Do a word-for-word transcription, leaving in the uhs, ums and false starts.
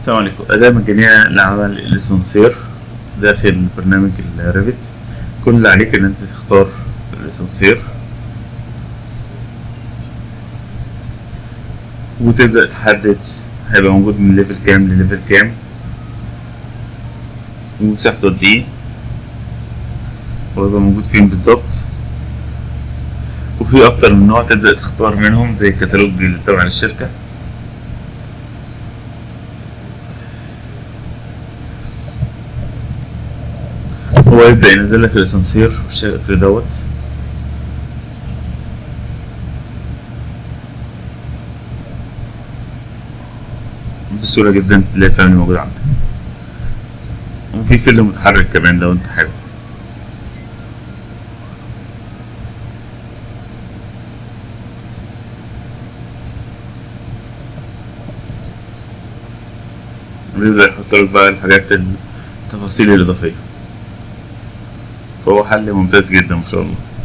السلام عليكم. أداة مجانية لعمل الاسانسير داخل برنامج الريفت. كل اللي عليك إن أنت تختار الاسانسير وتبدأ تحدد هيبقى موجود من ليفل كام لليفل كام ومساحته قد إيه وهيبقى موجود فين بالظبط، وفي أكتر من نوع تبدأ تختار منهم زي الكتالوج اللي تبع للشركة. هو يبدأ ينزل لك الاسانسير بالشكل دوت. بسهولة جدا تلاقي فاهم موجود عندك، وفي سلم متحرك كمان لو انت حابب. بيبدأ يحط لك بقى الحاجات التفاصيل الإضافية، فهو حل ممتاز جدا ما شاء الله.